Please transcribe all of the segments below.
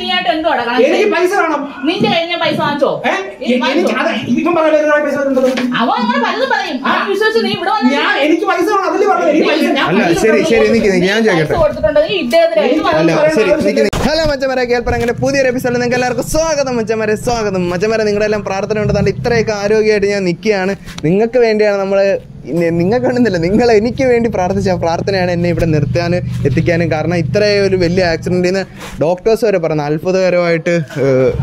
Hello മച്ചന്മാരെ, കേൾപ്പൻ അങ്ങനെ പുതിയൊരു എപ്പിസോഡിൽ നിങ്ങൾക്ക് എല്ലാവർക്കും സ്വാഗതം. മച്ചന്മാരെ സ്വാഗതം. മച്ചന്മാരെ നിങ്ങളെല്ലാം പ്രാർത്ഥന ഉണ്ടെന്നാണ് ഇത്രയൊക്കെ ആരോഗ്യമായിട്ട് ഞാൻ നിൽക്കുകയാണ്. നിങ്ങൾക്ക് വേണ്ടിയാണ് നമ്മൾ, നിങ്ങൾക്ക് വേണ്ടുന്നില്ല, നിങ്ങൾ എനിക്ക് വേണ്ടി പ്രാർത്ഥിച്ച പ്രാർത്ഥനയാണ് എന്നെ ഇവിടെ നിർത്താനും എത്തിക്കാനും കാരണം. ഇത്രയും ഒരു വലിയ ആക്സിഡൻറ്റിൽ നിന്ന് ഡോക്ടേഴ്സ് വരെ പറഞ്ഞ് അത്ഭുതകരമായിട്ട്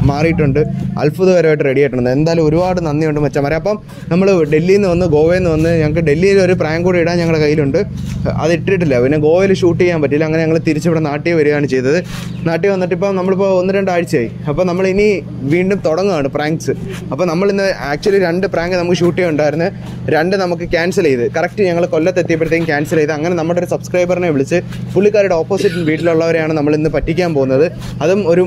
മാറിയിട്ടുണ്ട്, അത്ഭുതകരമായിട്ട് റെഡി ആയിട്ടുണ്ട്. എന്തായാലും ഒരുപാട് നന്ദിയുണ്ട് മച്ചന്മാരെ. അപ്പം നമ്മൾ ഡൽഹിയിൽ നിന്ന് വന്ന് ഗോവയിൽ നിന്ന് വന്ന് ഞങ്ങൾക്ക് ഡൽഹിയിൽ ഒരു പ്രായം കൂടി ഇടാൻ ഞങ്ങളുടെ കയ്യിലുണ്ട്, അത് ഇട്ടിട്ടില്ല. പിന്നെ ഗോവയിൽ ഷൂട്ട് ചെയ്യാൻ പറ്റില്ല. അങ്ങനെ ഞങ്ങൾ തിരിച്ചിവിടെ നാട്ടിൽ വരികയാണ് ചെയ്തത്. നാട്ടിൽ വന്നിട്ടിപ്പം നമ്മളിപ്പോൾ 1-2 ആഴ്ചയായി. അപ്പോൾ നമ്മളിനി വീണ്ടും തുടങ്ങുകയാണ് പ്രാങ്ക്സ്. അപ്പോൾ നമ്മളിന്ന് ആക്ച്വലി 2 പ്രാങ്ക് നമുക്ക് ഷൂട്ട് ചെയ്യാനുണ്ടായിരുന്നു. 2 നമുക്ക് ക്യാൻസൽ ചെയ്ത്, കറക്റ്റ് ഞങ്ങൾ കൊല്ലത്തെത്തിയപ്പോഴത്തേക്കും ക്യാൻസൽ ചെയ്ത്. അങ്ങനെ നമ്മുടെ ഒരു സബ്സ്ക്രൈബറിനെ വിളിച്ച് പുള്ളിക്കാരുടെ ഓപ്പോസിറ്റ് വീട്ടിലുള്ളവരെയാണ് നമ്മളിന്ന് പറ്റിക്കാൻ പോകുന്നത്. അതും ഒരു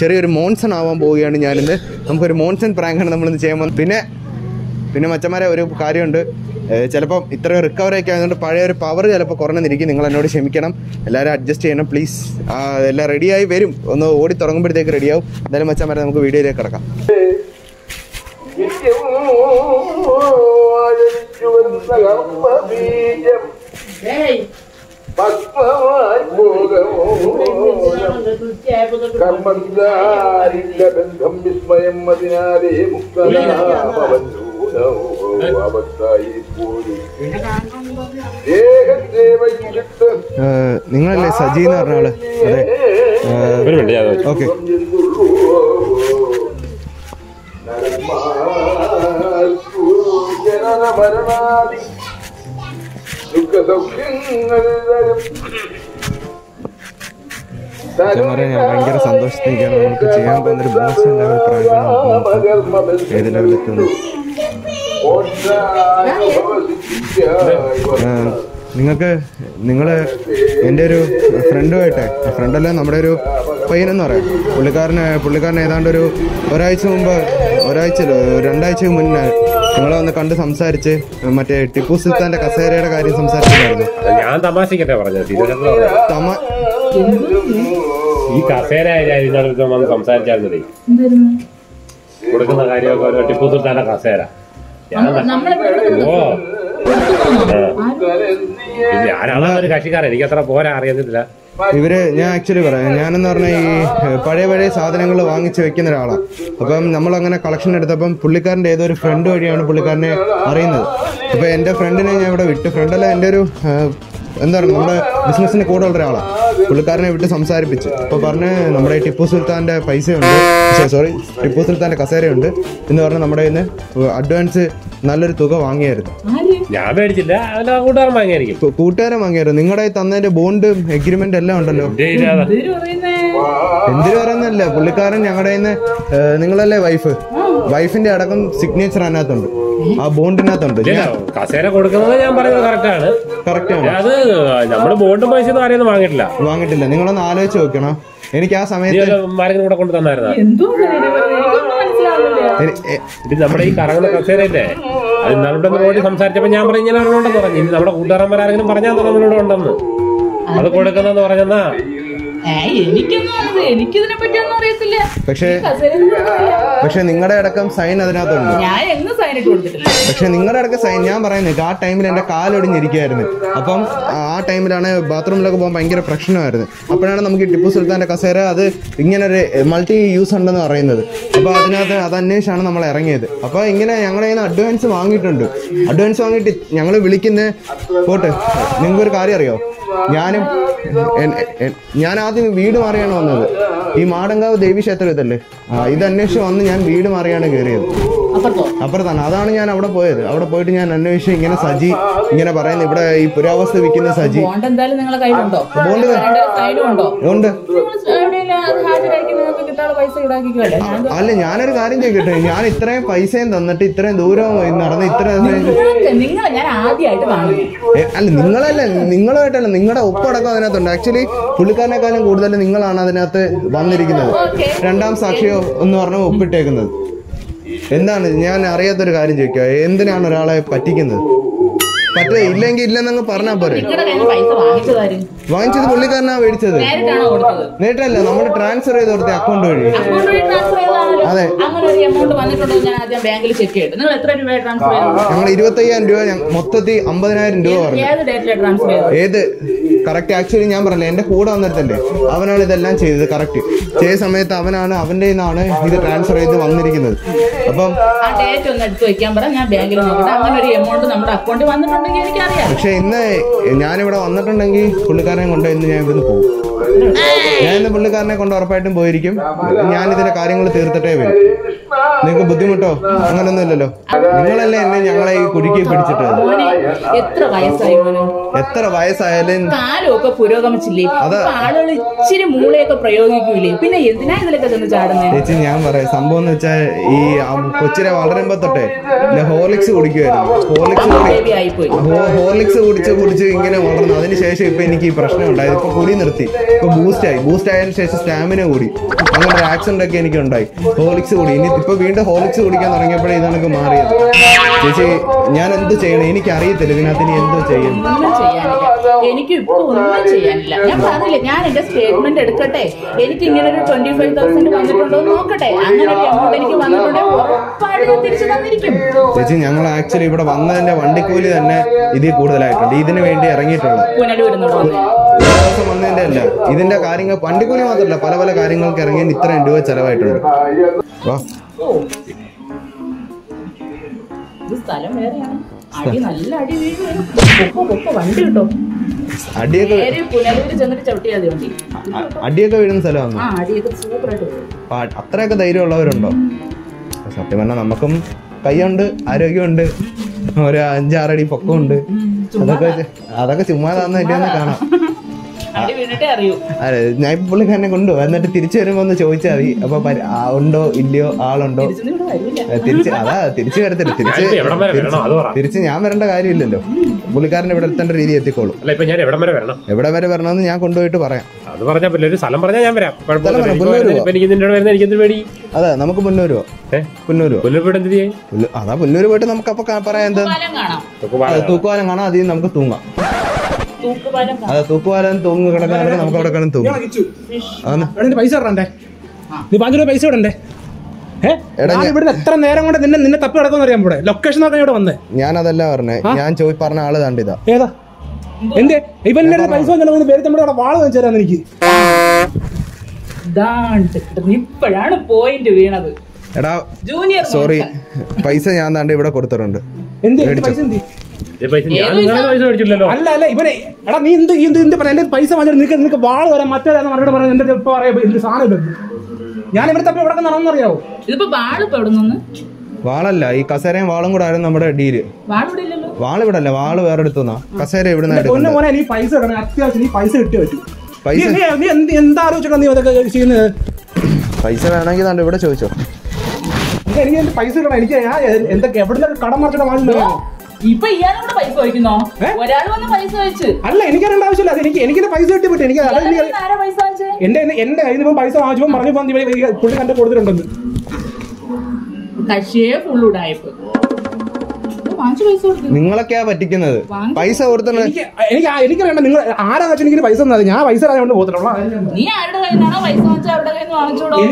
ചെറിയൊരു മോൺസൺ ആവാൻ പോവുകയാണ് ഞാനിന്ന്. നമുക്കൊരു മോൺസൺ പ്രാങ്കാണ് നമ്മളിന്ന് ചെയ്യാൻ പോകുന്നത്. പിന്നെ മച്ചന്മാരെ ഒരു കാര്യമുണ്ട്, ചിലപ്പം ഇത്ര റിക്കവറിയൊക്കെ ആയതുകൊണ്ട് പഴയൊരു പവർ ചിലപ്പോൾ കുറഞ്ഞെന്നിരിക്കും. നിങ്ങൾ എന്നോട് ക്ഷമിക്കണം, എല്ലാവരും അഡ്ജസ്റ്റ് ചെയ്യണം പ്ലീസ്. എല്ലാം റെഡിയായി വരും, ഒന്ന് ഓടി തുടങ്ങുമ്പോഴത്തേക്ക് റെഡിയാവും. എന്തായാലും മച്ചന്മാരെ നമുക്ക് വീഡിയോയിലേക്ക് കിടക്കാം. നിങ്ങളല്ലേ സജി എന്ന് പറഞ്ഞ ആള്? അതെ, ഓക്കെ. ഭയങ്കര സന്തോഷത്തിലേക്കാണ് നമുക്ക് ചെയ്യാൻ പോകുന്നൊരു മോശം ലെവൽ പ്രാങ്ക്. ഏത് ലെവലെത്തുന്നു നിങ്ങൾക്ക്? നിങ്ങൾ എൻ്റെ ഒരു ഫ്രണ്ടുമായിട്ട്, ഫ്രണ്ടല്ല നമ്മുടെ ഒരു പയ്യനെന്ന് പറയാം, പുള്ളിക്കാരൻ ഏതാണ്ട് ഒരു ഒരാഴ്ച 2 ആഴ്ച മുന്നേ നിങ്ങളെ ഒന്ന് കണ്ട് സംസാരിച്ച് മറ്റേ ടിപ്പു സുൽത്താൻ്റെ കസേരയുടെ കാര്യം സംസാരിച്ചിട്ടുണ്ടായിരുന്നു. ഞാൻ തമാശക്കട്ടെ പറഞ്ഞു ടിപ്പു സുൽത്താൻ്റെ കസേര. എനിക്ക് അത്ര പോരാ അറിയുന്നില്ല. ഞാൻ ആക്ച്വലി പറയാം, ഞാനെന്ന് പറഞ്ഞാൽ ഈ പഴയ സാധനങ്ങൾ വാങ്ങിച്ച് വെക്കുന്ന ഒരാളാണ്. അപ്പം നമ്മളങ്ങനെ കളക്ഷൻ എടുത്തപ്പം പുള്ളിക്കാരൻ്റെ ഏതൊരു ഫ്രണ്ട് വഴിയാണ് പുള്ളിക്കാരനെ അറിയുന്നത്. അപ്പം എൻ്റെ ഫ്രണ്ടിനെ ഞാൻ ഇവിടെ വിട്ടു, ഫ്രണ്ടല്ല എൻ്റെ ഒരു എന്താ പറയുക നമ്മുടെ ബിസിനസ്സിന് കൂടെ ഉള്ള ഒരാളാണ്. പുള്ളിക്കാരനെ വിട്ട് സംസാരിപ്പിച്ച് അപ്പോൾ പറഞ്ഞ് നമ്മുടെ ടിപ്പു സുൽത്താൻ്റെ ടിപ്പു സുൽത്താൻ്റെ കസേരയുണ്ട് എന്ന് പറഞ്ഞ് നമ്മുടെ ഇന്ന് അഡ്വാൻസ് നല്ലൊരു തുക വാങ്ങിയായിരുന്നു. ഞാൻ മേടിച്ചില്ല, കൂട്ടുകാരൻ വാങ്ങിയായിരുന്നു. നിങ്ങളുടെ തന്നതിന്റെ ബോണ്ടും എഗ്രിമെന്റ് എല്ലാം ഉണ്ടല്ലോ. എന്തിനു പറയുന്നല്ല, പുള്ളിക്കാരൻ ഞങ്ങളുടെ നിങ്ങളല്ലേ വൈഫിന്റെ അടക്കം സിഗ്നേച്ചർ അതിനകത്തുണ്ട്, ആ ബോണ്ടിനകത്തുണ്ട്. കസേര കൊടുക്കുന്നത് ഞാൻ പറയുന്നത് കറക്റ്റാണ്. അത് നമ്മുടെ ബോണ്ട് പൈസ വാങ്ങിയിട്ടില്ല. നിങ്ങളൊന്ന് ആലോചിച്ച് നോക്കണം. എനിക്ക് ആ സമയത്ത് കൂടെ കൊണ്ട് തന്നായിരുന്നു. നമ്മുടെ ഈ കറങ്ങുന്ന കസേരയില്ലേ, അത് നമ്മുടെ റോഡിൽ സംസാരിച്ചപ്പോൾ ഞാൻ പറഞ്ഞു ഇങ്ങനെ അവരോടെന്ന് പറഞ്ഞു. ഇനി നമ്മുടെ കൂട്ടുകാരന്മാർ ആരെങ്കിലും പറഞ്ഞാൽ നമ്മളോട് ഉണ്ടെന്ന് അത് കൊടുക്കുന്നെന്ന് പറഞ്ഞെന്നാ. പക്ഷെ നിങ്ങളുടെ അടക്കം സൈൻ അതിനകത്തുണ്ട്. പക്ഷെ നിങ്ങളുടെ അടക്കം സൈൻ ഞാൻ പറയുന്നത് ആ ടൈമിൽ എന്റെ കാലൊടിഞ്ഞിരിക്കുകയായിരുന്നു. അപ്പം ആ ടൈമിലാണ് ബാത്റൂമിലൊക്കെ പോകാൻ ഭയങ്കര പ്രശ്നമായിരുന്നു. അപ്പോഴാണ് നമുക്ക് ടിപ്പു സുൽത്താന്റെ കസേര അത് ഇങ്ങനൊരു മൾട്ടി യൂസ് ഉണ്ടെന്ന് പറയുന്നത്. അപ്പൊ അതിനകത്ത് അത് അന്വേഷിച്ചാണ് നമ്മൾ ഇറങ്ങിയത്. അപ്പൊ ഇങ്ങനെ ഞങ്ങളുടെ കയ്യിൽ നിന്ന് അഡ്വാൻസ് വാങ്ങിയിട്ട് ഞങ്ങൾ വിളിക്കുന്ന പോട്ട്. നിങ്ങൾക്കൊരു കാര്യം അറിയോ, ഞാൻ ആദ്യം വീട് മാറിയാണ് വന്നത്. ഈ മാടങ്കാവ് ദേവി ക്ഷേത്രം ഇതല്ലേ, ഇതന്വേഷിച്ച് വന്ന് ഞാൻ വീട് മാറിയാണ് കയറിയത്, അപ്പുറത്താണ്. അതാണ് ഞാൻ അവിടെ പോയത്. അവിടെ പോയിട്ട് ഞാൻ അന്വേഷിച്ച് ഇങ്ങനെ സജി ഇങ്ങനെ പറയുന്നത്, ഇവിടെ ഈ പുരാവസ്തു വിൽക്കുന്ന സജി ഉണ്ട്. അല്ല, ഞാനൊരു കാര്യം ചോദിക്കട്ടെ, ഞാൻ ഇത്രയും പൈസയും തന്നിട്ട് ഇത്രയും ദൂരം നടന്ന് ഇത്രയും അല്ല നിങ്ങളുമായിട്ടല്ല, നിങ്ങളുടെ ഒപ്പടക്കം അതിനകത്തുണ്ട്. ആക്ച്വലി പുള്ളിക്കാരനെക്കാളും കൂടുതൽ നിങ്ങളാണ് അതിനകത്ത് വന്നിരിക്കുന്നത്. 2-ാം സാക്ഷിയോ എന്ന് പറഞ്ഞ ഒപ്പിട്ടേക്കുന്നത് എന്താണ്? ഞാൻ അറിയാത്തൊരു കാര്യം ചോദിക്കുക, എന്തിനാണ് ഒരാളെ പറ്റിക്കുന്നത്? പറ്റേ ഇല്ലെങ്കിൽ ഇല്ലെന്നങ്ങ് പറഞ്ഞാ പോരെ. വാങ്ങിച്ചത് പുള്ളിക്കാരനാ മേടിച്ചത്, നേരിട്ടല്ല, നമ്മൾ ട്രാൻസ്ഫർ ചെയ്ത് കൊടുത്ത അക്കൗണ്ട് വഴി. അതെ, ഞങ്ങൾ 25,000 രൂപ മൊത്തത്തിൽ 50,000 രൂപ പറഞ്ഞു. ഏത് കറക്റ്റ്? ആക്ച്വലി ഞാൻ പറഞ്ഞില്ല, എന്റെ കൂടെ വന്നിടത്തല്ലേ അവനാണ് ഇതെല്ലാം ചെയ്തത്. കറക്റ്റ് ചെയ്ത സമയത്ത് അവനാണ് അവന്റെ നിന്നാണ് ഇത് ട്രാൻസ്ഫർ ചെയ്ത് വന്നിരിക്കുന്നത്. അപ്പം പക്ഷെ ഇന്ന് ഞാനിവിടെ വന്നിട്ടുണ്ടെങ്കിൽ പുള്ളിക്കാരനെ കൊണ്ട് ഇന്ന് ഞാൻ ഇവിടുന്ന് പോകും. ഞാൻ ഇന്ന് പുള്ളിക്കാരനെ കൊണ്ട് ഉറപ്പായിട്ടും പോയിരിക്കും. ഞാൻ ഇതിന്റെ കാര്യങ്ങൾ തീർത്തിട്ടേ വരും. നിങ്ങൾക്ക് ബുദ്ധിമുട്ടോ അങ്ങനൊന്നും ഇല്ലല്ലോ? നിങ്ങളല്ലേ എന്നെ ഞങ്ങളെ ഈ കുടുക്കി പിടിച്ചിട്ട്. എത്ര വയസ്സായാലും ചേച്ചി ഞാൻ പറയാം, സംഭവം എന്ന് വെച്ചാൽ ഈ കൊച്ചിനെ വളരുമ്പോ തൊട്ടേ ഹോർലിക്സ് കുടിക്കുമായിരുന്നു. ഹോർലിക്സ് കുടിച്ച് ഇങ്ങനെ വളർന്നു. അതിനുശേഷം ഇപ്പൊ എനിക്ക് ഈ പ്രശ്നം ഉണ്ടായത്. ഇപ്പൊ കുടി നിർത്തി, ഇപ്പൊ ബൂസ്റ്റായി. ബൂസ്റ്റ് ആയതിനു ശേഷം സ്റ്റാമിന കൂടി. അങ്ങനെ ഒരു ആക്സിഡന്റ് ഒക്കെ എനിക്ക് ഉണ്ടായി ഹോർലിക്സ് കൂടി. ഇനി ഇപ്പൊ വീണ്ടും ഹോർലിക്സ് കുടിക്കാൻ തുടങ്ങിയപ്പോഴേ ഇതാണൊക്കെ മാറിയത്. ചേച്ചി ഞാൻ എന്ത് ചെയ്യണം എനിക്കറിയത്തില്ല. ഇതിനകത്ത് ഇനി എന്തോ ചെയ്യണം. എനിക്ക് ഇപ്പൊ ഒന്നും ചെയ്യാനില്ല. ഞാൻ പറഞ്ഞില്ല, ഞാൻ എന്റെ സ്റ്റേറ്റ്മെന്റ് എടുക്കട്ടെ. എനിക്ക് ഇങ്ങനെ ഒരു 25,000 വന്നിട്ടുണ്ടോ നോക്കട്ടെ. അങ്ങനെ ഒരു എമൗണ്ട് എനിക്ക് വന്നിട്ടുണ്ടെങ്കിൽ ഉറപ്പായിട്ട് തിരിച്ചു തന്നിരിക്കും. ചേച്ചി ഞങ്ങൾ ആക്ച്വലി ഇവിടെ വന്നതിന്റെ വണ്ടിക്കൂലി തന്നെ ഇതിൽ കൂടുതലായിട്ടുണ്ട്. ഇതിനു വേണ്ടി ഇറങ്ങിയിട്ടുള്ളത് ദിവസം വന്നതിന്റെ അല്ല, ഇതിന്റെ കാര്യങ്ങൾ വണ്ടിക്കൂലി മാത്രമല്ല പല പല കാര്യങ്ങൾക്ക് ഇറങ്ങിയ ഇത്രയും രൂപ ചെലവായിട്ടുണ്ട്. അടിയൊക്കെ വീഴുന്ന സ്ഥലമാണ്. അത്രയൊക്കെ ധൈര്യമുള്ളവരുണ്ടോ? സത്യം പറഞ്ഞാൽ നമുക്കും കൈയുണ്ട്, ആരോഗ്യമുണ്ട്, ഒരു 5-6 അടി പൊക്കമുണ്ട്. അതൊക്കെ ചുമ്മാതാന്ന് പറ്റിയൊന്ന് കാണാം. അതെ, ഞാൻ പുള്ളിക്കാരനെ കൊണ്ടുപോകും. എന്നിട്ട് തിരിച്ചു വരുമ്പോ ഒന്ന് ചോദിച്ചാൽ മതി. അപ്പൊ ഉണ്ടോ ഇല്ലയോ ആളുണ്ടോ. തിരിച്ചു വരത്തില്ല. തിരിച്ച് ഞാൻ വരേണ്ട കാര്യമില്ലല്ലോ. പുള്ളിക്കാരൻ ഇവിടെ എത്തേണ്ട രീതി എത്തിക്കോളും. എവിടെ വരെ വരണമെന്ന് ഞാൻ കൊണ്ടുപോയിട്ട് പറയാം. അതെ, നമുക്ക് പുന്നൂരോ അതാ പുന്നൂര് പോയിട്ട് നമുക്ക് അപ്പൊ പറയാം എന്താ. തൂക്കുവാലം കാണാം, അതിൽ നമുക്ക് തൂങ്ങാം. അതെ, തൂക്കുവാലം തൂങ്ങി കിടക്കാനാണെങ്കിൽ നമുക്ക് അവിടെ കിടന്ന് തൂങ്ങാം. പൈസ ഇടണ്ടേ? നീ 5 രൂപ പൈസ ഇടണ്ടേ? ഇവിടെ എത്ര നേരം കൊണ്ട് നിന്നെ തപ്പി കിടക്കുന്ന അറിയാൻ പോടെ. ലൊക്കേഷൻ നോക്കാൻ ഇവിടെ വന്നേ. ഞാനതല്ല പറഞ്ഞേ, ഞാൻ ചോദി പറഞ്ഞ ആള് കണ്ടിതാ. ഏതാ എന്തേ ഇവന്റെ അടുത്ത് പൈസ വന്നിട്ട് പേര് നമ്മുടെ അവിടെ വാള് വെച്ചു തരാന്ന് എനിക്ക്. ഇപ്പോഴാണ് പോയിന്റ് വീണത്. എടാ സോറി, പൈസ ഞാൻ താണ്ട് ഇവിടെ കൊടുത്തിട്ടുണ്ട്. പൈസ വാങ്ങിട്ട് നിനക്ക് വാള് വരാൻ മറ്റേതാന്ന് മറുപടി പറയാൻ എന്റെ പറയാ സാധനം. ഞാൻ ഇവിടെ തപ്പി ഇവിടെ നടന്നറിയാവോ? ഇതിപ്പോ വാളല്ല, ഈ കസേരയും വാളും കൂടെ ആയിരുന്നു നമ്മുടെ ഡീല്. വാളിവിടെ അല്ല, വാള് വേറെ എടുത്തുന്നാ. കസേര ഇവിടെ പൈസ വേണമെങ്കിൽ താണ്ട് ഇവിടെ ചോദിച്ചോ. എനിക്ക് പൈസ കിട്ടണം. എനിക്ക് എന്തൊക്കെ എവിടെ കടം മറിച്ചിട്ട് വാങ്ങുന്നില്ല. അല്ല, എനിക്കറിയേണ്ട ആവശ്യമില്ല. എനിക്ക് പൈസ കിട്ടി പറ്റും. എനിക്ക് എന്റെ കയ്യിൽ നിന്ന് പൈസ വാങ്ങിച്ചപ്പോ പറഞ്ഞു പുള്ളി കണ്ട് കൊടുത്തിട്ടുണ്ടെന്ന്. നിങ്ങളൊക്കെയാ പറ്റിക്കുന്നത്. പൈസ കൊടുത്തത് എനിക്ക് വേണ്ട. നിങ്ങൾ ആരാ വെച്ചാൽ എനിക്ക് പൈസ തന്നത്? ഞാൻ പൈസ കൊണ്ട് പോകത്തില്ല.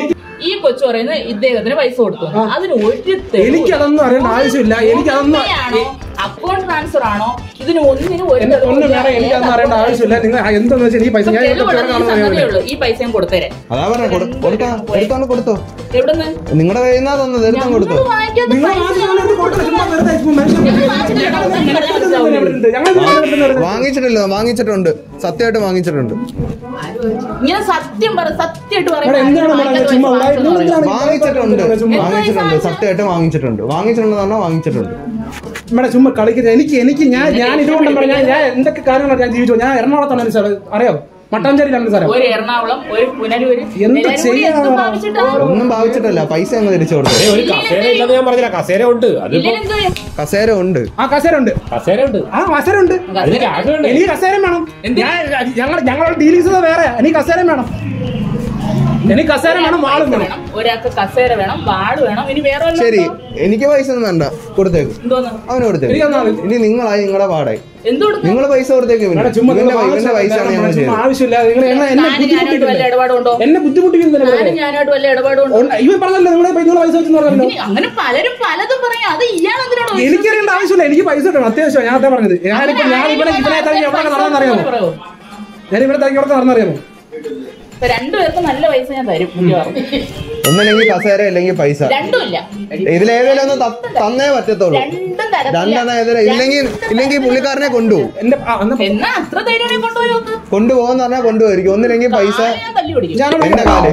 ഈ കൊച്ചു പറയുന്നത് ഇദ്ദേഹത്തിന് പൈസ കൊടുത്തു. അതിന് എനിക്കതൊന്നും അറിയേണ്ട ആവശ്യമില്ല. എനിക്കതൊന്നും അക്കൗണ്ട് ട്രാൻസ്ഫർ ആണോ ഇതിന് ഒന്നിനും അറിയേണ്ട ആവശ്യമില്ല. നിങ്ങൾ എന്താന്ന് വെച്ചാൽ ഈ പൈസ കൊടുത്തരാം. അതാ പറഞ്ഞ കൊടുത്തോ എവിടുന്ന് നിങ്ങളുടെ കയ്യിൽ വാങ്ങിച്ചിട്ടില്ല? വാങ്ങിച്ചിട്ടുണ്ട്, സത്യമായിട്ട് വാങ്ങിച്ചിട്ടുണ്ട്. സത്യമായിട്ട് വാങ്ങിച്ചിട്ടുണ്ടെന്നാണോ? വാങ്ങിച്ചിട്ടുണ്ട്. മേഡം ചുമ്മാ കളിക്കുന്നത്. എനിക്ക് ഞാൻ ഇതുകൊണ്ട് ഞാൻ എന്തൊക്കെ കാര്യങ്ങളാണ് ഞാൻ ജീവിച്ചു. ഞാൻ എറണാകുളത്താണ് സാറ് അറിയാവോ, മട്ടാഞ്ചേരിയിലാണ് സാറേ. ഒന്നും ഭാവിച്ചിട്ടല്ല, പൈസ അങ്ങ് തിരിച്ചു കൊടുത്തു. കസേര ഉണ്ട്, ആ കസേര ഉണ്ട്, എനിക്ക് കസേര വേണം. ഞങ്ങളുടെ ഡീലിങ്സ് വേറെ, എനിക്ക് കസേര വേണം. ശരി, എനിക്ക് പൈസ ഒന്നും വേണ്ട, കൊടുത്തേക്ക് അവന് കൊടുത്തേക്ക്. ഇനി നിങ്ങളായി നിങ്ങളുടെ പാടായി, നിങ്ങള് പൈസ കൊടുത്തേക്ക്. എന്നെ ബുദ്ധിമുട്ടിക്കുന്നില്ല, എനിക്കറിയേണ്ട ആവശ്യമില്ല. എനിക്ക് പൈസ കിട്ടണം അത്യാവശ്യം. ഞാൻ പറഞ്ഞത് ഞാനിവിടെ നടന്നറിയാമോ? രണ്ടുപേർക്കും നല്ല പൈസ ഞാൻ തരും. ഒന്നല്ലെങ്കിൽ കസേര, അല്ലെങ്കിൽ പൈസ. രണ്ടുമില്ല, ഇതിലേതെങ്കിലും ഒന്ന് തന്നേ പറ്റത്തുള്ളൂ. ഇല്ലെങ്കിൽ പുള്ളിക്കാരനെ കൊണ്ടുപോകും. കൊണ്ടുപോകുന്ന പറഞ്ഞാൽ കൊണ്ടുപോയിരിക്കും. ഒന്നില്ലെങ്കിൽ പൈസ.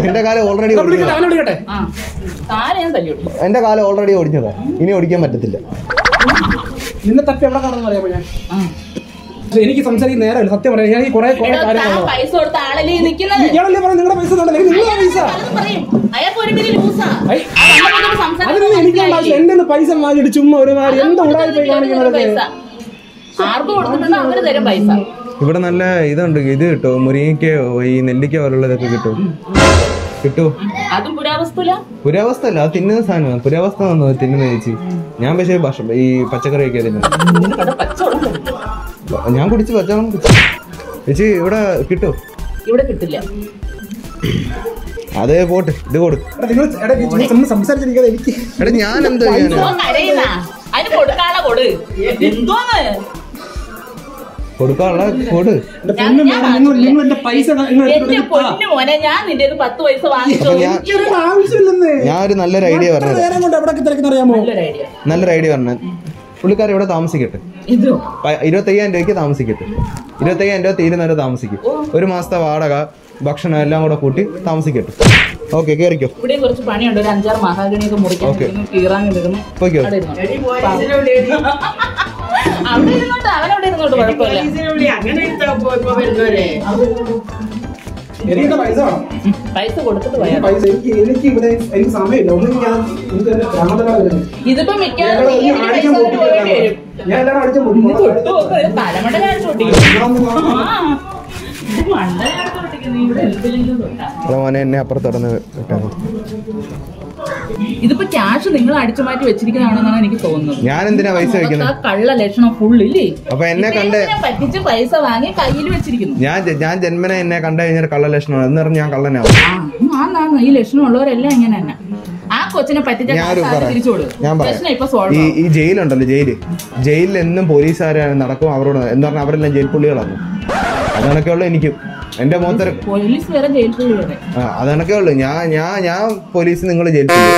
എന്റെ കാലം ഓൾറെഡി ഓടിച്ചതാ, ഇനി ഓടിക്കാൻ പറ്റത്തില്ല. നിന്നെ തപ്പി എവിടെ കാണുമെന്ന് അറിയാമോ? ഞാൻ എനിക്ക് സംസാരിക്കുന്ന നേരമല്ല, സത്യം പറയാം. ഞാൻ കുറെ കാര്യങ്ങളാണ് പൈസ കൊടുത്ത ആളല്ലേ നിൽക്കുന്നത്. ഇയാളല്ലേ പറഞ്ഞ നിങ്ങളുടെ പൈസ തന്നെ, നിങ്ങളുടെ പൈസ അതിന് എനിക്കുണ്ടാവില്ല. എന്റെ ഒന്ന് പൈസ വാങ്ങിയിട്ട് ചുമ്മാ ഒരുമാതിരി എന്താ ഉടായ്പ കാണിക്കുന്നത്? ഇവിടെ നല്ല ഇതുണ്ട്, ഇത് കിട്ടും, മുരിങ്ങയ്ക്കോ ഈ നെല്ലിക്ക പോലുള്ളതൊക്കെ കിട്ടും. കിട്ടും, അതും പുരാവസ്ഥ അല്ല, അത് തിന്നുന്ന സാധനമാണ്. പുരാവസ്ഥ വന്നത് തിന്നുന്ന ചേച്ചി. ഞാൻ പക്ഷേ ഈ പച്ചക്കറി ഒക്കെ തിന്നുന്നത് ഞാൻ കുടിച്ച് പച്ചവെള്ളം കുടിച്ചു ചേച്ചി. ഇവിടെ കിട്ടും? ഇവിടെ കിട്ടില്ല. അതേ പോട്ടെ, ഇത് കൊടുക്കും. സംസാരിച്ചിരിക്കാതെ എനിക്ക് എടാ ഞാൻ എന്താ കൊടുക്കാനുള്ള കൊടു. ഞാനൊരു നല്ലൊരു ഐഡിയ പറഞ്ഞത്, നല്ലൊരു ഐഡിയ പറഞ്ഞത്. പുള്ളിക്കാരൻ ഇവിടെ താമസിക്കട്ടെ, 25,000 രൂപയ്ക്ക് താമസിക്കട്ടെ. 25,000 രൂപ തീരുന്നവരെ താമസിക്കും. ഒരു മാസത്തെ വാടക, ഭക്ഷണം എല്ലാം കൂടെ കൂട്ടി താമസിക്കട്ടെ. ഓക്കെ, കേറിക്കോ. ഇതിപ്പോ മോനെ എന്നെ അപ്പുറത്തുടന്ന് വിട്ടാണ്. ഇതിപ്പോ ക്യാഷ് നിങ്ങൾ അടിച്ചു മാറ്റി വെച്ചിരിക്കുന്നതാണെന്നാണ് എനിക്ക് തോന്നുന്നത്. ഞാൻ എന്തിനാ പൈസ വെക്കുന്നത്? കള്ള ലക്ഷണം ഫുള്ളില്ലേ? അപ്പൊ എന്നെ കണ്ട് പറ്റിച്ച് പൈസ വാങ്ങി കയ്യിൽ വെച്ചിരിക്കുന്നു. ഞാൻ ജന്മനെ എന്നെ കണ്ടു കഴിഞ്ഞാൽ കള്ള ലക്ഷണമാണ് എന്ന് പറഞ്ഞ് ഞാൻ കള്ളനാവും. ഈ ലക്ഷണം ഉള്ളവരെല്ലാം ഇങ്ങനെ തന്നെ. ആ കൊച്ചിനെ പറ്റിച്ച ഈ ജയിലുണ്ടല്ലോ, ജയിലിൽ എന്നും പോലീസുകാരെ നടക്കും. അവരോട് എന്ന് പറഞ്ഞാൽ അവരെല്ലാം ജയിൽ പുള്ളികളാണ്. അതൊക്കെ ഉള്ളു എനിക്കും. എന്റെ മോത്തര പോലീസ് വേറെ ജയിൽ പുള്ളി വേറെ. അതൊക്കെ ഉള്ളു. ഞാൻ പോലീസ്, നിങ്ങൾ ജയിൽ പുള്ളി.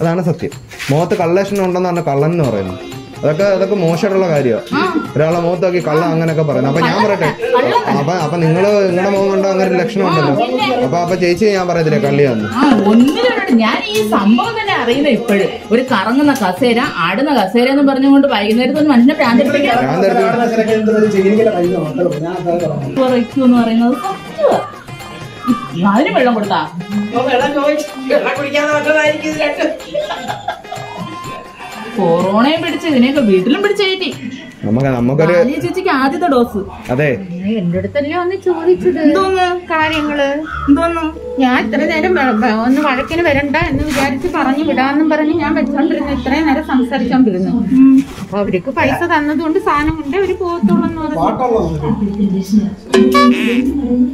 അതാണ് സത്യം. മുഖത്ത് കള്ളലക്ഷണം ഉണ്ടെന്ന് പറഞ്ഞാൽ കള്ളൻ എന്ന് പറയുന്നത് അതൊക്കെ മോശമായിട്ടുള്ള കാര്യമാണ്. ഒരാളെ മുഖത്താക്കി കള്ള അങ്ങനെയൊക്കെ പറയുന്നത്. അപ്പൊ ഞാൻ പറയട്ടെ, അപ്പൊ നിങ്ങളുടെ മുഖം കണ്ടോ അങ്ങനെ ഒരു ലക്ഷണം ഉണ്ടല്ലോ. അപ്പൊ ചേച്ചി ഞാൻ പറയത്തില്ലേ കള്ളിയാന്ന്? ഞാൻ ഈ സംഭവം തന്നെ അറിയുന്ന ഇപ്പോഴും. ഒരു കറങ്ങുന്ന കസേര, ആടുന്ന കസേര എന്ന് പറഞ്ഞുകൊണ്ട് വൈകുന്നേരത്തെ മനുഷ്യനെ പ്രാന്തടിപ്പിക്കുന്നു പറയുന്നത് അതിന് വെള്ളം കൊടുത്താ കൊറോണയും പിടിച്ച് ഇതിനെയൊക്കെ വീട്ടിലും പിടിച്ച് കയറ്റി. ചേച്ചിക്ക് ആദ്യത്തെ ഡോസ്. അതെ, എന്റെ അടുത്തല്ലേ ഒന്ന് ചോദിച്ചത് എന്തോന്ന് കാര്യങ്ങള് എന്തോന്നു. ഞാൻ ഇത്ര നേരം ഒന്ന് വഴക്കിന് വരണ്ട എന്ന് വിചാരിച്ച് പറഞ്ഞു വിടാന്നും പറഞ്ഞ് ഞാൻ വെച്ചോണ്ടിരുന്നു. ഇത്രയും നേരം സംസാരിച്ചോണ്ടിരുന്നു. അപ്പൊ അവർക്ക് പൈസ തന്നതുകൊണ്ട് സാധനം കൊണ്ട് അവര് പോകത്തോളൂ.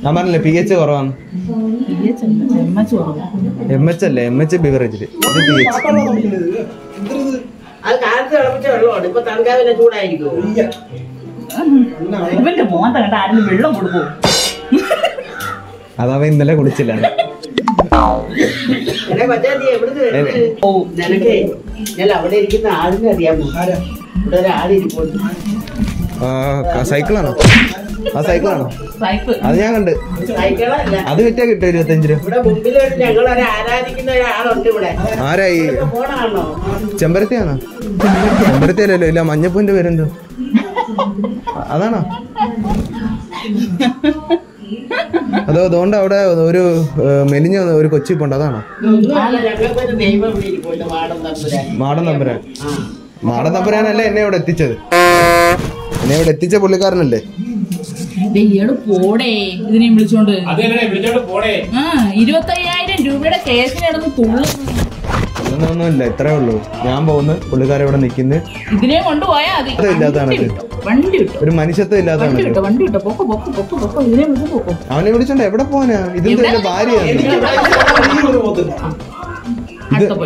ഞാൻ പറഞ്ഞില്ലേ പി എച്ച് കുറവാണ്. അത് കാലത്ത് തിളപ്പിച്ച വെള്ളമാണ്. ഇപ്പൊ തണുക്കാവിന്റെ ചൂടായിരിക്കും. ഇവന്റെ മോൻ കണ്ട ആരും വെള്ളം കൊടുക്കും. അതവ ഇന്നലെ കുടിച്ചില്ല. നിനക്കേ ഞാൻ അവിടെ ഇരിക്കുന്ന ആളിനെ അറിയാമോ? ഇവിടെ ഒരാളിരിക്കും. സൈക്കിളാണോ? ആ സൈക്കിളാണോ? അത് ഞാൻ കണ്ട്. അത് വിറ്റാ കിട്ടും 25 രൂപ. ആരായി? ചെമ്പരത്തിയാണോ? ചെമ്പരത്തി അല്ലല്ലോ. ഇല്ല, മഞ്ഞപ്പൂന്റെ പേരെന്തോ അതാണോ? അതോ അതുകൊണ്ട് അവിടെ ഒരു മെലിഞ്ഞ ഒരു കൊച്ചി പോണ്ട് അതാണോ? മാടൻ തമ്പുരാൻ. മാടൻ തമ്പുരാനല്ലേ എന്നെ ഇവിടെ എത്തിച്ചത്. എന്നെ ഇവിടെ എത്തിച്ച പുള്ളിക്കാരനല്ലേ? 25000 രൂപയുടെ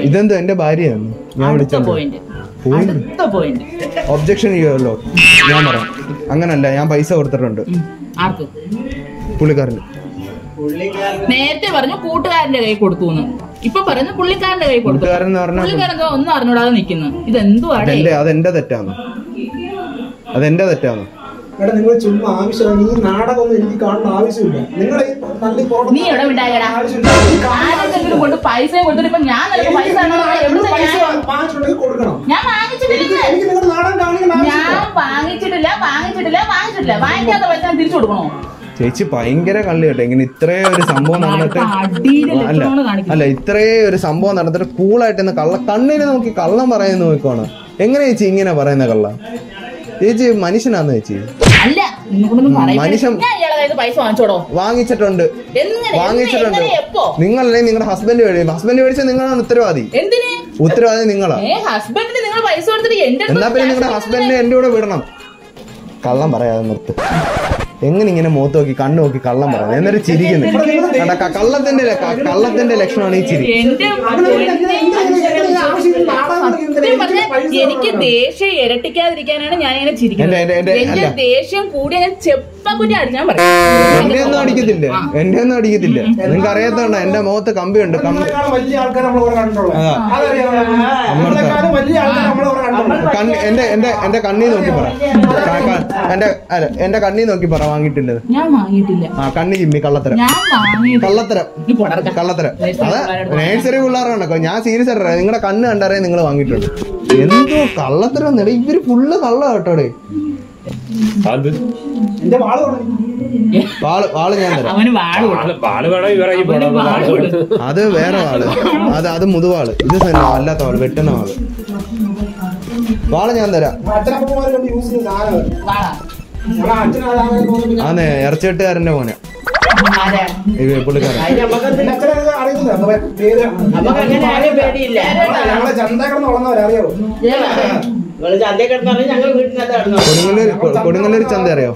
ഇതെന്താ എന്റെ ഭാര്യയാണ് ഞാൻ ഒബ്ജക്ഷൻ ചെയ്യുമല്ലോ ഞാൻ പറയാം അങ്ങനല്ല ഞാൻ പൈസ കൊടുത്തിട്ടുണ്ട് പുള്ളിക്കാരന് നേരത്തെ പറഞ്ഞു കൂട്ടുകാരന്റെ കൈ കൊടുത്തു ഇപ്പൊ പറഞ്ഞു പുള്ളിക്കാരന്റെ കൈ കൊടുത്തു പുള്ളിക്കാരൻ ഒന്നും അറിഞ്ഞൂടാതെ നിക്കുന്നു ഇതെന്തുവാണ് അതെന്റെ തെറ്റാണ് നിങ്ങൾ ചുമ്മാ ആവശ്യമാണ് ഈ നാടകമൊന്നും എനിക്ക് കാണുന്ന ആവശ്യമില്ല നിങ്ങൾ നീ എവിടെ വിടാകടാ ആരെങ്കിലും കൊണ്ട് പൈസ കൊടുത്തിട്ട് ഇപ്പൊ ഞാൻ പൈസ ഞാൻ വാങ്ങിച്ചിട്ടില്ല വാങ്ങിക്കാത്ത പൈസ ഞാൻ തിരിച്ചു കൊടുക്കണോ ചേച്ചി ഭയങ്കര കള്ളി കേട്ടോ ഇങ്ങനെ ഇത്രേ ഒരു സംഭവം നടന്നിട്ട് അല്ല ഇത്രേ ഒരു സംഭവം നടന്നിട്ട് കൂളായിട്ട് കള്ള കണ്ണിന് നോക്കി കള്ളം പറയുന്ന നോക്കിക്കോണം എങ്ങനെ ചേച്ചി ഇങ്ങനെ പറയുന്ന കള്ള ചേച്ചി മനുഷ്യനാന്ന് ചേച്ചി മനുഷ്യൻ വാങ്ങിച്ചിട്ടുണ്ട് നിങ്ങളല്ലേ നിങ്ങളുടെ ഹസ്ബൻഡ് ഹസ്ബൻഡ് മേടിച്ചാൽ നിങ്ങളാണ് ഉത്തരവാദി ഉത്തരവാദി നിങ്ങളാണ് എന്നാ പിന്നെ നിങ്ങളുടെ ഹസ്ബൻഡിനെ എന്റെ കൂടെ വിടണം കള്ളം പറയാതെ നിർത്തും എങ്ങനെ ഇങ്ങനെ മുഖത്ത് നോക്കി കണ്ണു നോക്കി കള്ളം പറയാം എന്നൊരു ചിരിക്കുന്നു കള്ളത്തിന്റെ ലക്ഷണമാണ് ഈ ചിരി എനിക്ക് ദേഷ്യം ഇരട്ടിക്കാതിരിക്കാനാണ് ഞാൻ ഇങ്ങനെ ചിരിക്കുന്നത് ദേഷ്യം കൂടി എന്നെയൊന്നും അടിക്കത്തില്ല നിങ്ങൾക്ക് അറിയാത്തോണ്ട എന്റെ മുഖത്ത് കമ്പിയുണ്ട് എന്റെ കണ്ണീ നോക്കി പറ എന്റെ കണ്ണീ നോക്കി പറ വാങ്ങിയിട്ടില്ലത് ആ കണ്ണി ചിമ്മി കള്ളത്തരം അതാ നേഴ്സറി പിള്ളേരാണോ ഞാൻ സീരിയസ് ആയിട്ട് നിങ്ങളുടെ കണ്ണ് കണ്ടറിയാൻ നിങ്ങൾ വാങ്ങിയിട്ടുണ്ട് എന്തോ കള്ളത്തരം ഇവര് ഫുള്ള് കള്ള കേട്ടോടെ അത് വേറെ വാള് അത് മുതുവാള് ഇത് അല്ലാത്ത വാള് വെട്ടുന്ന വാള് വാള് ഞാൻ തരാം അതെ ഇറച്ചിട്ടുകാരന്റെ മോനെ കൊടുങ്ങല്ലൂർ ചന്ത അറിയോ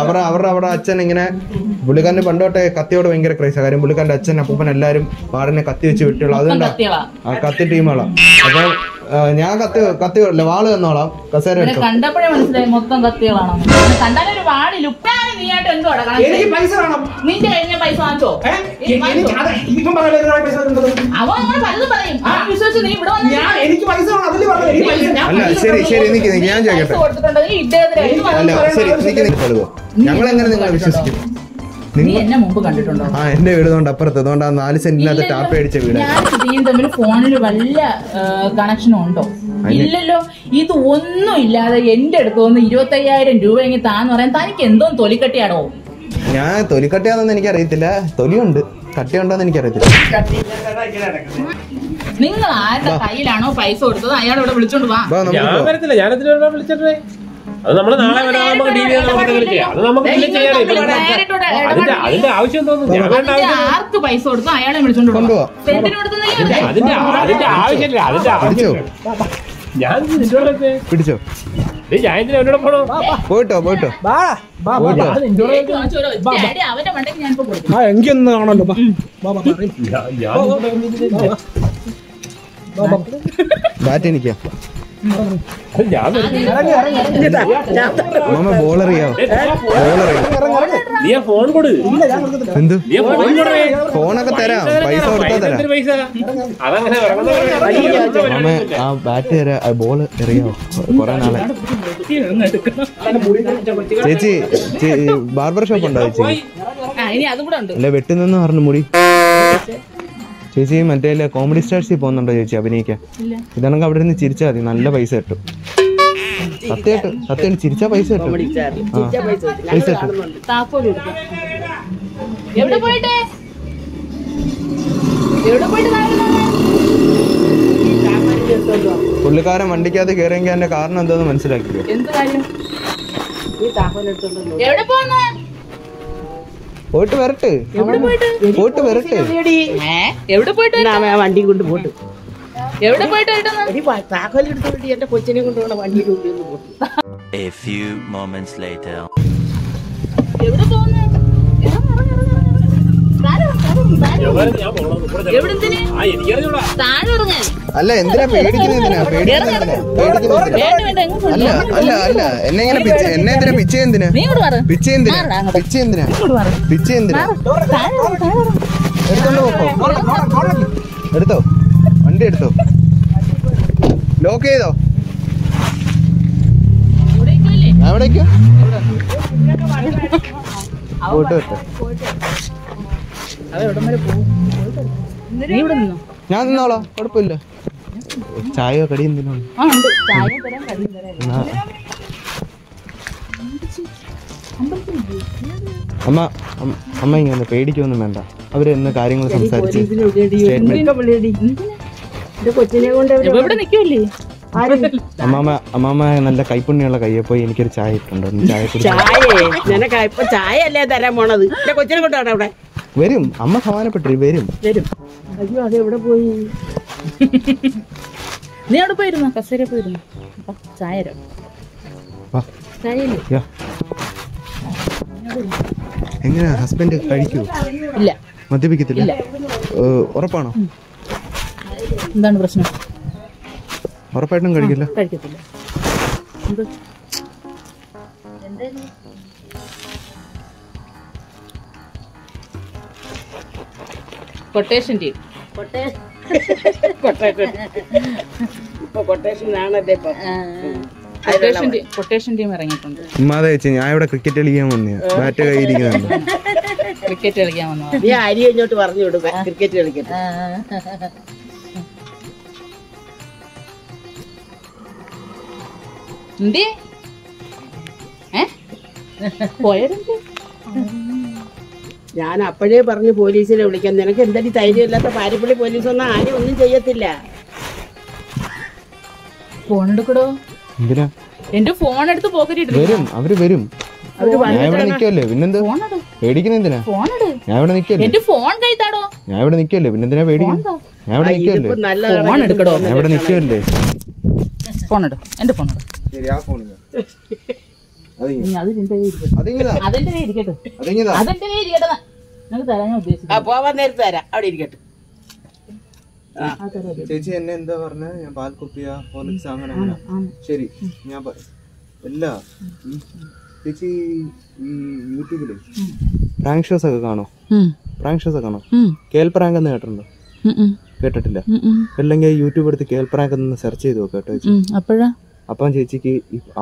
അപ്പൊ അവരുടെ അച്ഛൻ ഇങ്ങനെ പുള്ളിക്കാരന്റെ പണ്ട് തൊട്ടേ കത്തിയോട് ഭയങ്കര ക്രൈസാ കാര്യം പുള്ളിക്കാരന്റെ അച്ഛൻ അപ്പൂപ്പൻ എല്ലാരും പാടിനെ കത്തി വെച്ച് വിട്ടുള്ളൂ അതുകൊണ്ടാ ആ കത്തി ടീമുകളാ അപ്പൊ ഞാൻ കത്തി വിടില്ല വാള് തന്നോളാം കസേര കണ്ടപ്പോഴേ മനസ്സിലായി മൊത്തം കത്തികളാണോ കണ്ടാലൊരു വാളിലും ഞങ്ങളെങ്ങനെ നിങ്ങൾ വിശ്വസിക്കും എന്റെ വീടുകൊണ്ട് അപ്പുറത്ത് അതുകൊണ്ട് 4 സെന്റിനകത്ത് ടാപ്പ് അടിച്ച വീട് ഫോണിൽ വല്ല കണക്ഷനും ഉണ്ടോ ഇല്ലല്ലോ ഇത് ഒന്നും ഇല്ലാതെ എന്റെ അടുത്ത് വന്ന് 25000 രൂപ എങ്കിൽ താന്ന് പറയാൻ തനിക്ക് എന്തോ തൊലിക്കട്ടിയാണോ ഞാൻ തൊലിക്കട്ടിയാണെന്ന് എനിക്കറിയത്തില്ല തൊലിയുണ്ട് കട്ടിയുണ്ടോന്ന് എനിക്കറിയത്തില്ല നിങ്ങൾ ആരുടെ കയ്യിലാണോ പൈസ കൊടുത്തത് അയാൾ ഇവിടെ വിളിച്ചോണ്ട് പോവാ അത് നമ്മള് നാളെ അതിന്റെ ആവശ്യം ഞാൻ പിടിച്ചോ പോയിട്ടോ പോയിട്ടോ എനിക്കൊന്നും ആണല്ലോ ബാറ്റെനിക്കാ ഫോണൊക്കെ തരാം പൈസ കൊടുത്താ തരാം ആ ബാറ്റ് തരാ ബോൾ എറിയാവോ കൊറേ നാളെ ചേച്ചി ബാർബർ ഷോപ്പ് ഉണ്ടോ ചേച്ചി അല്ലെ വെട്ടുന്നെന്ന് പറഞ്ഞു മുടി ചേച്ചി മറ്റേ കോമഡി സ്റ്റാർസിൽ പോകുന്നുണ്ടോ ചേച്ചി അഭിനയിക്കാൻ ഇതാണെങ്കിൽ അവിടെ നിന്ന് ചിരിച്ചാൽ മതി നല്ല പൈസ കിട്ടും സത്യമായിട്ട് ചിരിച്ചാ പൈസ കിട്ടും പൈസ കിട്ടും പുള്ളിക്കാരൻ വണ്ടിക്കകത്ത് കയറിയെങ്കിൽ എന്റെ കാരണം എന്താന്ന് മനസ്സിലാക്കിയോ A few moments later. അല്ല എന്തിനാ പേടിക്കുന്നതിനാ അല്ല അല്ല അല്ല എന്നെ എന്തിനാ പിച്ചെന്തിനാ എടുത്തോ വണ്ടി എടുത്തോ ലോക്ക് ചെയ്തോ അവിടേക്കോ ഞാൻ നിന്നോളാം കുഴപ്പമില്ല ചായ കടി എന്തിനോ അമ്മ അമ്മ ഇങ്ങനെ പേടിക്കൊന്നും വേണ്ട അവര് എന്ന കാര്യങ്ങൾ സംസാരിച്ച് അമ്മാമ അമ്മാമ നല്ല കൈപ്പുണ്ണിയുള്ള കയ്യെ പോയി എനിക്കൊരു ചായ ഇട്ടുണ്ടോ ചായ ചായ അല്ലേ തരാൻ പോണത് കൊച്ചിനെ കൊണ്ടാണ് അവിടെ വരും അമ്മ സമാനപ്പെട്ടു വരും വരും അയ്യോ അത് എവിടെ പോയി നീ അവിടെ പോയിരുന്നോ കസേര പോയിരുന്നു ചായ എങ്ങനെയാ ഹസ്ബൻഡ് കഴിക്കൂ ഇല്ല മദ്യപിക്കത്തില്ല ഉറപ്പാണോ എന്താണ് പ്രശ്നം ഉറപ്പായിട്ടും കഴിക്കില്ല കഴിക്കത്തില്ല കൊട്ടേഷൻ ടീം ഇറങ്ങിയിട്ടുണ്ട് ഞാൻ ഇവിടെ ക്രിക്കറ്റ് കളിക്കാൻ വന്നു ബാറ്റ് കയ്യിരിക്കുന്നു ക്രിക്കറ്റ് കളിക്കാൻ വന്നു നീ അരി ഇങ്ങോട്ട് പറഞ്ഞു വിടും ക്രിക്കറ്റ് കളിക്കട്ടെ എന്തി പോയരുത് ഞാൻ അപ്പോഴേ പറഞ്ഞു പോലീസിനെ വിളിക്കാൻ നിനക്ക് എന്തെങ്കിലും ധൈര്യമില്ലാത്ത പാരിപ്പള്ളി പോലീസൊന്നും ആരും ഒന്നും ചെയ്യത്തില്ല ഫോൺ എടുക്കടോ എന്റെ ഫോൺ എടുത്ത് പോക്കറ്റിട്ട് ചേച്ചി എന്നെ എന്താ പറഞ്ഞ ഞാൻ പാൽക്കുപ്പിയ ഹോർലിക്സ് അങ്ങനെ ശരി ഞാൻ എല്ലാ ചേച്ചി ഈ യൂട്യൂബില് പ്രാങ്ക് ഷോസ് ഒക്കെ കാണോ പ്രാങ്ക് ഷോസ് കാണോ കേൾപ്രാങ്ക് എന്ന് കേട്ടിട്ടുണ്ടോ കേട്ടിട്ടില്ല അല്ലെങ്കിൽ യൂട്യൂബ് എടുത്ത് കേൾപ്രാങ്ക് എന്ന് സെർച്ച് ചെയ്ത് നോക്കാം ചേച്ചി അപ്പോഴാ അപ്പം ചേച്ചിക്ക്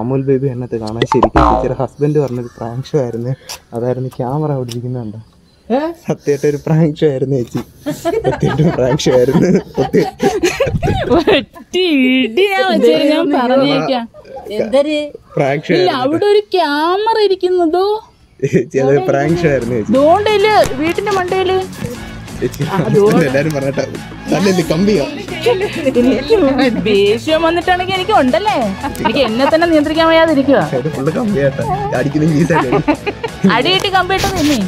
അമൂൽ ബേബി എന്നത് കാണാൻ ശരിക്കും ചേച്ചിയുടെ ഹസ്ബൻഡ് പറഞ്ഞൊരു പ്രാങ്ക് ഷോ ആയിരുന്നു അതായിരുന്നു ക്യാമറ ഓടിപ്പിക്കുന്നുണ്ടോ സത്യമായിട്ട് ഒരു പ്രാങ്ക് ഷോ ആയിരുന്നു ചേച്ചി സത്യമായിട്ട് പ്രാങ്ക് ഷോ ആയിരുന്നു അവിടെ ഒരു ക്യാമറ ഇരിക്കുന്നതോ ചേച്ചി അത് പ്രാങ്ക് ഷോ ആയിരുന്നു ചേച്ചി വീട്ടിന്റെ മണ്ടയില് എല്ലാരും പറഞ്ഞിട്ട് കമ്പിയോ ദേഷ്യം വന്നിട്ടാണെങ്കിൽ എനിക്ക് ഉണ്ടല്ലേ എനിക്ക് എന്നെ തന്നെ നിയന്ത്രിക്കാൻ വയ്യാതിരിക്കുക അടിയിട്ട് കമ്പിയിട്ട് നിന്നേ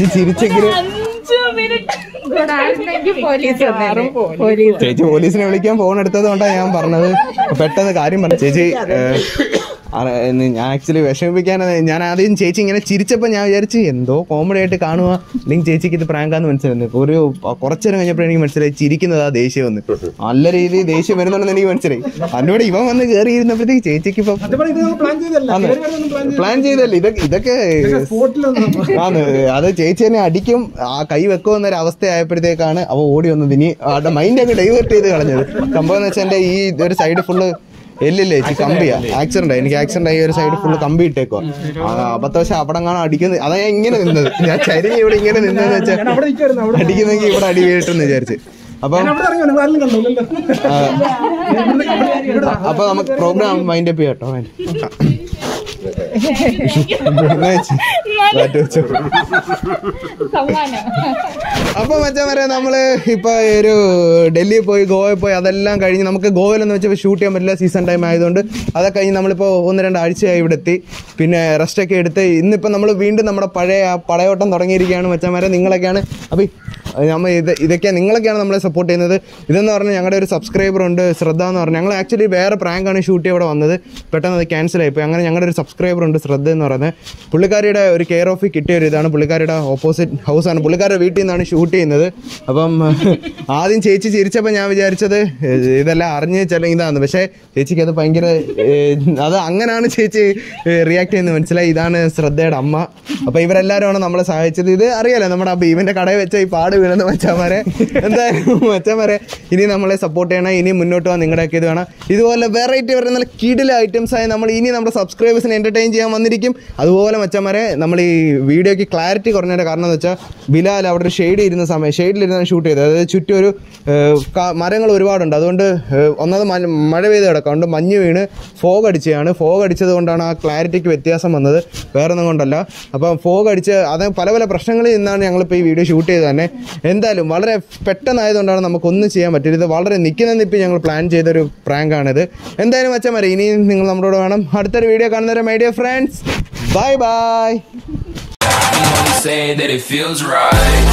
അയ്യോ അങ്ങനെ ഒരാളുണ്ടോ ചേച്ചി പോലീസിനെ വിളിക്കാൻ ഫോൺ എടുത്തത് കൊണ്ടാ ഞാൻ പറഞ്ഞത് പെട്ടെന്ന് കാര്യം പറഞ്ഞു ചേച്ചി ഞാൻ ആക്ച്വലി വിഷമിപ്പിക്കാനാണ് ഞാൻ ആദ്യം ചേച്ചി ഇങ്ങനെ ചിരിച്ചപ്പോ ഞാൻ വിചാരിച്ചു എന്തോ കോമഡി ആയിട്ട് കാണുക അല്ലെങ്കിൽ ചേച്ചിക്ക് ഇത് പ്രാങ്കാന്ന് മനസ്സിലായിരുന്നു ഒരു കുറച്ചേരം കഴിഞ്ഞപ്പോഴേ എനിക്ക് മനസ്സിലായി ചിരിക്കുന്നത് ആ ദേഷ്യം വന്ന് നല്ല രീതിയിൽ ദേഷ്യം വരുന്നുണ്ടെന്ന് എനിക്ക് മനസ്സിലായി അതിനോട് ഇവൻ വന്ന് കയറി ഇരുന്നപ്പോഴത്തേക്ക് ചേച്ചിക്ക് ഇപ്പൊ പ്ലാൻ ചെയ്തല്ലേ ഇതൊക്കെ ആണ് അത് ചേച്ചി തന്നെ അടിക്കും ആ കൈ വെക്കുമെന്നൊരു അവസ്ഥയായപ്പോഴത്തേക്കാണ് അവ ഓടി വന്നത് ഇനി അവരുടെ മൈൻഡ് അങ്ങ് ഡൈവേർട്ട് ചെയ്ത് കളഞ്ഞത് സംഭവം എന്ന് വെച്ചാൽ എന്റെ ഈ ഒരു സൈഡ് ഫുള്ള് ഇല്ലില്ല ചേച്ചി കമ്പിയാ, ആക്സിഡന്റ് ആയി, എനിക്ക് ആക്സിഡന്റ് ആയി ഒരു സൈഡ് ഫുള്ള് കമ്പി ഇട്ടേക്കോ. അബദ്ധവശാൽ അവിടെ കാണാൻ അടിക്കുന്നത്, അതാ ഞാൻ ഇങ്ങനെ നിന്നത്, ഞാൻ ചരിഞ്ഞ് ഇവിടെ ഇങ്ങനെ നിന്നതെന്ന് വെച്ചാൽ അടിക്കുന്നെങ്കിൽ ഇവിടെ അടി വീഴട്ടെന്ന് വിചാരിച്ച്. അപ്പൊ നമുക്ക് പ്രോഗ്രാം മൈൻഡ് അപ്പ് ചെയ്യട്ടോ. അപ്പൊ മച്ചാമാരെ നമ്മള് ഇപ്പൊ ഒരു ഡൽഹി പോയി ഗോവയിൽ പോയി അതെല്ലാം കഴിഞ്ഞ് നമുക്ക് ഗോവയിലെന്ന് വെച്ചാൽ ഷൂട്ട് ചെയ്യാൻ പറ്റില്ല, സീസൺ ടൈം ആയതുകൊണ്ട്. അതൊക്കെ കഴിഞ്ഞ് നമ്മളിപ്പോ 1-2 ആഴ്ചയായി ഇവിടെ എത്തി, പിന്നെ റെസ്റ്റ് ഒക്കെ എടുത്ത് ഇന്നിപ്പോ നമ്മൾ വീണ്ടും നമ്മുടെ പഴയ പടയോട്ടം തുടങ്ങിയിരിക്കുകയാണ് മച്ചാമാരെ. നിങ്ങളൊക്കെയാണ് അപ്പൊ നമ്മൾ ഇതൊക്കെയാണ് നിങ്ങളൊക്കെയാണ് നമ്മളെ സപ്പോർട്ട് ചെയ്യുന്നത്. ഇതെന്ന് പറഞ്ഞാൽ ഞങ്ങളുടെ ഒരു സബ്സ്ക്രൈബർ ഉണ്ട് ശ്രദ്ധ എന്ന് പറഞ്ഞാൽ, ഞങ്ങൾ ആക്ച്വലി വേറെ പ്രാങ്കാണ് ഷൂട്ട് ഇവിടെ വന്നത്, പെട്ടെന്ന് അത് ക്യാൻസൽ ആയിപ്പോയി. അങ്ങനെ ഞങ്ങളുടെ ഒരു സബ്സ്ക്രൈബർ ഉണ്ട് ശ്രദ്ധ എന്ന് പറയുന്നത്, പുള്ളിക്കാരിയുടെ ഒരു കെയർ ഓഫ് കിട്ടിയ ഒരു ഇതാണ്, പുള്ളിക്കാരുടെ ഓപ്പോസിറ്റ് ഹൗസാണ്, പുള്ളിക്കാരുടെ വീട്ടിൽ നിന്നാണ് ഷൂട്ട് ചെയ്യുന്നത്. അപ്പം ആദ്യം ചേച്ചി ചിരിച്ചപ്പോൾ ഞാൻ വിചാരിച്ചത് ഇതെല്ലാം അറിഞ്ഞ് ചില ഇതാണെന്ന്, പക്ഷേ ചേച്ചിക്ക് അത് ഭയങ്കര അത് അങ്ങനെയാണ് ചേച്ചി റിയാക്ട് ചെയ്യുന്നത് മനസ്സിലായി. ഇതാണ് ശ്രദ്ധയുടെ അമ്മ. അപ്പം ഇവരെല്ലാവരുമാണ് നമ്മളെ സഹായിച്ചത്. ഇത് അറിയാലോ നമ്മുടെ ആ ഭീമൻ്റെ കടയിൽ വെച്ച ഈ പാട് വീണെന്ന് മച്ചാമാരെ. എന്തായാലും മച്ചാമാരെ ഇനി നമ്മളെ സപ്പോർട്ട് ചെയ്യണം, ഇനി മുന്നോട്ട് പോകാൻ നിങ്ങളുടെയൊക്കെ ഇത് വേണം. ഇതുപോലെ വെറൈറ്റി വരുന്ന നല്ല കിടില ഐറ്റംസായി നമ്മൾ ഇനി നമ്മുടെ സബ്സ്ക്രൈബേഴ്സിനെ എൻ്റർടൈൻ ചെയ്യാൻ വന്നിരിക്കും. അതുപോലെ മച്ചാമാരെ നമ്മൾ ഈ വീഡിയോയ്ക്ക് ക്ലാരിറ്റി കുറഞ്ഞതിൻ്റെ കാരണം എന്ന് വെച്ചാൽ ബിലാൽ അവിടെ ഒരു ഷെയ്ഡ് ഇരുന്ന സമയം ഷെയ്ഡിലിരുന്നാണ് ഷൂട്ട് ചെയ്തത്. അതായത് ചുറ്റും ഒരു മരങ്ങൾ ഒരുപാടുണ്ട്, അതുകൊണ്ട് ഒന്നത് മഴ പെയ്ത് കിടക്കാണ്ട് മഞ്ഞ് വീണ് ഫോഗ് അടിച്ചതാണ്. ഫോഗ് അടിച്ചത് കൊണ്ടാണ് ആ ക്ലാരിറ്റിക്ക് വ്യത്യാസം വന്നത്, വേറെ ഒന്നും കൊണ്ടല്ല. അപ്പം ഫോഗ് അടിച്ച് അത് പല പല പ്രശ്നങ്ങളിൽ നിന്നാണ് ഞങ്ങളിപ്പോൾ ഈ വീഡിയോ ഷൂട്ട് ചെയ്ത് തന്നെ. എന്തായാലും വളരെ പെട്ടെന്നായതുകൊണ്ടാണ് നമുക്കൊന്നും ചെയ്യാൻ പറ്റില്ല, ഇത് വളരെ നിൽക്കുന്ന നിൽപ്പ് ഞങ്ങൾ പ്ലാൻ ചെയ്തൊരു പ്രാങ്കാണിത്. എന്തായാലും മച്ചാമാരെ ഇനിയും നിങ്ങൾ നമ്മളോട് വേണം. അടുത്തൊരു വീഡിയോ കാണുന്നവരെ my dear friends, bye bye. Say that it feels right.